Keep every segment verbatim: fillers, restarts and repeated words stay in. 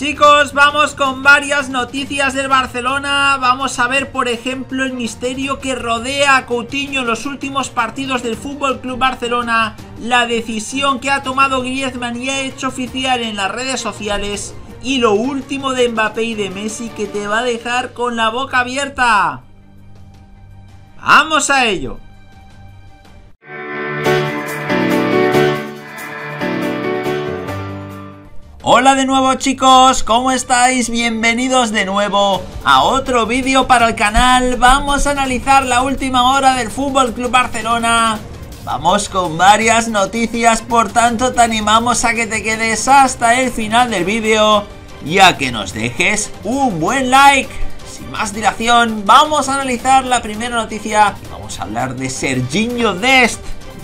Chicos, vamos con varias noticias del Barcelona. Vamos a ver, por ejemplo, el misterio que rodea a Coutinho en los últimos partidos del F C Barcelona, la decisión que ha tomado Griezmann y ha hecho oficial en las redes sociales, y lo último de Mbappé y de Messi, que te va a dejar con la boca abierta. ¡Vamos a ello! Hola de nuevo, chicos, ¿cómo estáis? Bienvenidos de nuevo a otro vídeo para el canal. Vamos a analizar la última hora del F C Barcelona. Vamos con varias noticias, por tanto te animamos a que te quedes hasta el final del vídeo y a que nos dejes un buen like. Sin más dilación, vamos a analizar la primera noticia. Vamos a hablar de Sergiño Dest.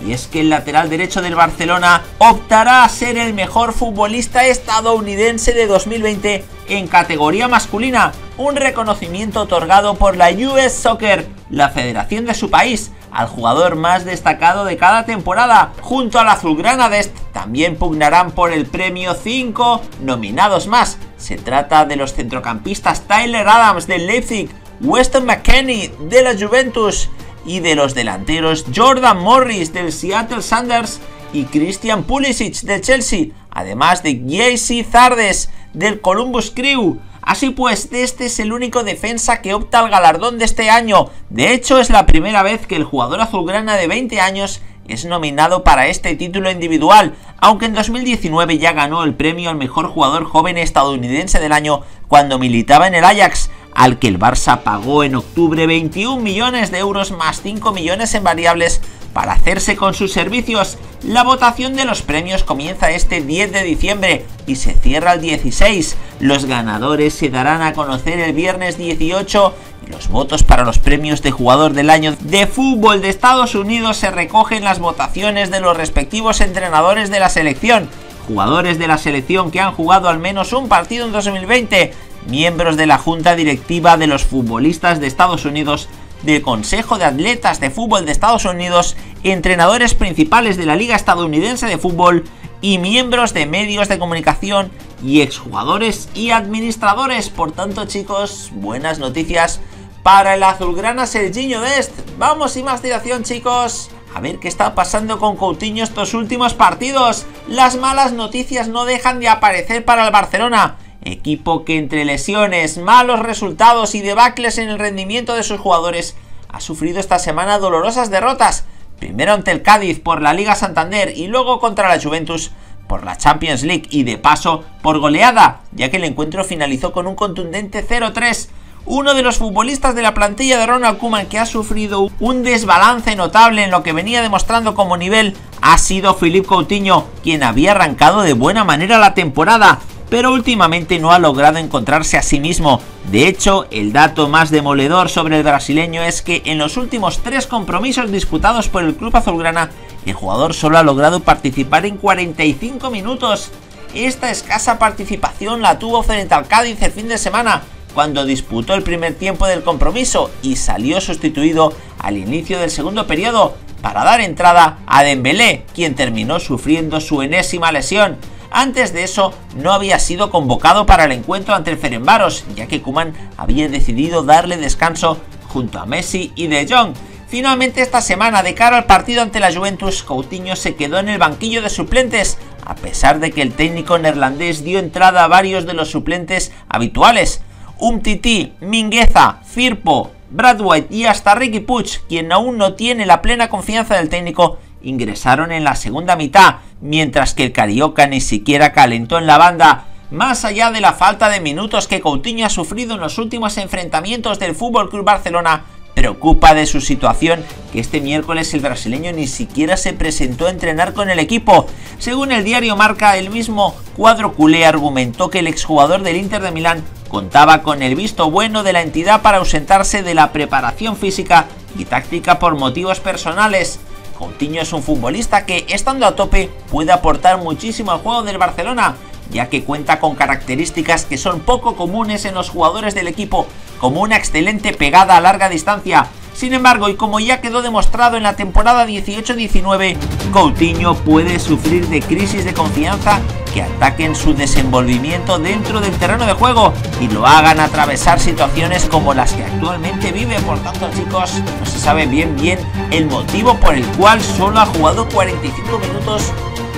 Y es que el lateral derecho del Barcelona optará a ser el mejor futbolista estadounidense de dos mil veinte en categoría masculina, un reconocimiento otorgado por la U S Soccer, la federación de su país, al jugador más destacado de cada temporada. Junto al azulgrana Dest también pugnarán por el premio cinco nominados más. Se trata de los centrocampistas Tyler Adams del Leipzig, Weston McKennie de la Juventus, y de los delanteros Jordan Morris del Seattle Sounders y Christian Pulisic de Chelsea, además de Jaycee Zardes del Columbus Crew. Así pues, este es el único defensa que opta al galardón de este año. De hecho, es la primera vez que el jugador azulgrana de veinte años es nominado para este título individual, aunque en dos mil diecinueve ya ganó el premio al mejor jugador joven estadounidense del año cuando militaba en el Ajax, al que el Barça pagó en octubre veintiún millones de euros más cinco millones en variables para hacerse con sus servicios. La votación de los premios comienza este diez de diciembre y se cierra el dieciséis. Los ganadores se darán a conocer el viernes dieciocho y los votos para los premios de jugador del año de fútbol de Estados Unidos se recogen las votaciones de los respectivos entrenadores de la selección, jugadores de la selección que han jugado al menos un partido en dos mil veinte, miembros de la Junta Directiva de los Futbolistas de Estados Unidos, del Consejo de Atletas de Fútbol de Estados Unidos, entrenadores principales de la Liga Estadounidense de Fútbol y miembros de medios de comunicación y exjugadores y administradores. Por tanto, chicos, buenas noticias para el azulgrana Sergiño Dest. Vamos sin más dilación, chicos, a ver qué está pasando con Coutinho estos últimos partidos. Las malas noticias no dejan de aparecer para el Barcelona, equipo que entre lesiones, malos resultados y debacles en el rendimiento de sus jugadores ha sufrido esta semana dolorosas derrotas, primero ante el Cádiz por la Liga Santander y luego contra la Juventus por la Champions League y de paso por goleada, ya que el encuentro finalizó con un contundente cero tres. Uno de los futbolistas de la plantilla de Ronald Koeman que ha sufrido un desbalance notable en lo que venía demostrando como nivel ha sido Philippe Coutinho, quien había arrancado de buena manera la temporada, pero últimamente no ha logrado encontrarse a sí mismo. De hecho, el dato más demoledor sobre el brasileño es que en los últimos tres compromisos disputados por el club azulgrana, el jugador solo ha logrado participar en cuarenta y cinco minutos. Esta escasa participación la tuvo frente al Cádiz el fin de semana, cuando disputó el primer tiempo del compromiso y salió sustituido al inicio del segundo periodo para dar entrada a Dembélé, quien terminó sufriendo su enésima lesión. Antes de eso no había sido convocado para el encuentro ante el Ferencváros, ya que Koeman había decidido darle descanso junto a Messi y De Jong. Finalmente esta semana, de cara al partido ante la Juventus, Coutinho se quedó en el banquillo de suplentes, a pesar de que el técnico neerlandés dio entrada a varios de los suplentes habituales: Umtiti, Mingueza, Firpo, Bradway y hasta Ricky Puig, quien aún no tiene la plena confianza del técnico, ingresaron en la segunda mitad, mientras que el carioca ni siquiera calentó en la banda. Más allá de la falta de minutos que Coutinho ha sufrido en los últimos enfrentamientos del F C Barcelona, preocupa de su situación que este miércoles el brasileño ni siquiera se presentó a entrenar con el equipo. Según el diario Marca, el mismo cuadro culé argumentó que el exjugador del Inter de Milán contaba con el visto bueno de la entidad para ausentarse de la preparación física y táctica por motivos personales. Coutinho es un futbolista que, estando a tope, puede aportar muchísimo al juego del Barcelona, ya que cuenta con características que son poco comunes en los jugadores del equipo, como una excelente pegada a larga distancia, Sin embargo, y como ya quedó demostrado en la temporada dieciocho diecinueve, Coutinho puede sufrir de crisis de confianza que ataquen su desenvolvimiento dentro del terreno de juego y lo hagan atravesar situaciones como las que actualmente vive. Por tanto, chicos, no se sabe bien bien el motivo por el cual solo ha jugado cuarenta y cinco minutos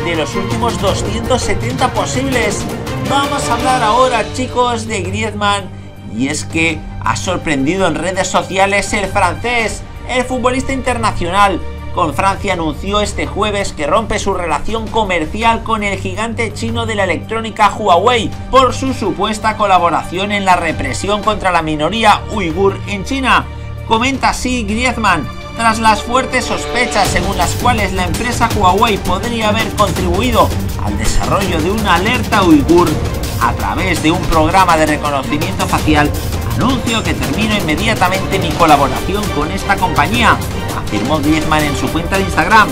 de los últimos doscientos setenta posibles. Vamos a hablar ahora, chicos, de Griezmann, y es que ha sorprendido en redes sociales el francés. El futbolista internacional con Francia anunció este jueves que rompe su relación comercial con el gigante chino de la electrónica Huawei por su supuesta colaboración en la represión contra la minoría uigur en China. Comenta así Griezmann: tras las fuertes sospechas según las cuales la empresa Huawei podría haber contribuido al desarrollo de una alerta uigur a través de un programa de reconocimiento facial, anuncio que termino inmediatamente mi colaboración con esta compañía, afirmó Griezmann en su cuenta de Instagram.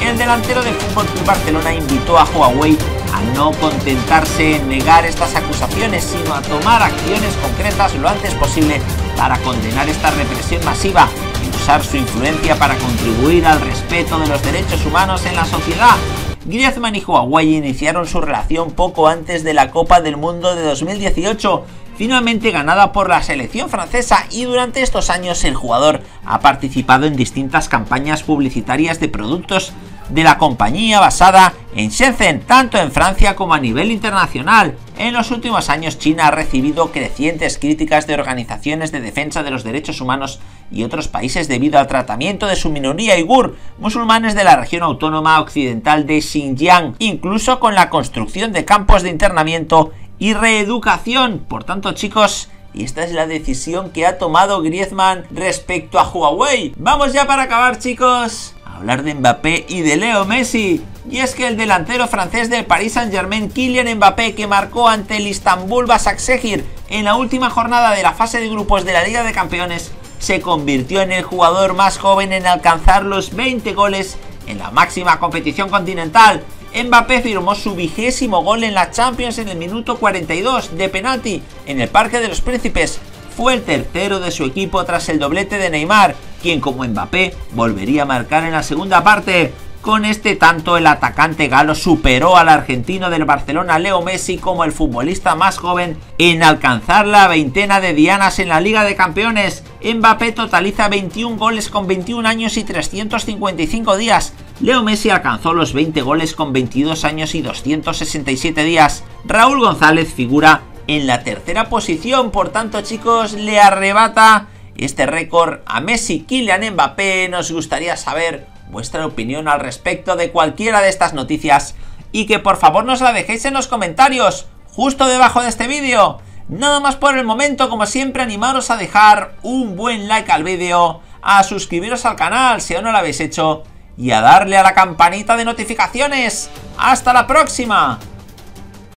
El delantero del F C Barcelona invitó a Huawei a no contentarse en negar estas acusaciones, sino a tomar acciones concretas lo antes posible para condenar esta represión masiva y usar su influencia para contribuir al respeto de los derechos humanos en la sociedad. Griezmann y Huawei iniciaron su relación poco antes de la Copa del Mundo de dos mil dieciocho, finalmente ganada por la selección francesa, y durante estos años el jugador ha participado en distintas campañas publicitarias de productos de la compañía basada en Shenzhen, tanto en Francia como a nivel internacional. En los últimos años, China ha recibido crecientes críticas de organizaciones de defensa de los derechos humanos y otros países debido al tratamiento de su minoría uigur, musulmanes de la región autónoma occidental de Xinjiang, incluso con la construcción de campos de internamiento y reeducación. Por tanto, chicos, y esta es la decisión que ha tomado Griezmann respecto a Huawei. Vamos ya para acabar, chicos, a hablar de Mbappé y de Leo Messi. Y es que el delantero francés del Paris Saint Germain, Kylian Mbappé, que marcó ante el Istanbul Başakşehir en la última jornada de la fase de grupos de la Liga de Campeones, se convirtió en el jugador más joven en alcanzar los veinte goles en la máxima competición continental. Mbappé firmó su vigésimo gol en la Champions en el minuto cuarenta y dos de penalti en el Parque de los Príncipes. Fue el tercero de su equipo tras el doblete de Neymar, quien como Mbappé volvería a marcar en la segunda parte. Con este tanto, el atacante galo superó al argentino del Barcelona, Leo Messi, como el futbolista más joven en alcanzar la veintena de dianas en la Liga de Campeones. Mbappé totaliza veintiún goles con veintiún años y trescientos cincuenta y cinco días. Leo Messi alcanzó los veinte goles con veintidós años y doscientos sesenta y siete días. Raúl González figura en la tercera posición. Por tanto, chicos, le arrebata este récord a Messi. Kylian Mbappé, nos gustaría saber vuestra opinión al respecto de cualquiera de estas noticias, y que por favor nos la dejéis en los comentarios justo debajo de este vídeo. Nada más por el momento. Como siempre, animaros a dejar un buen like al vídeo, a suscribiros al canal si aún no lo habéis hecho y a darle a la campanita de notificaciones. ¡Hasta la próxima!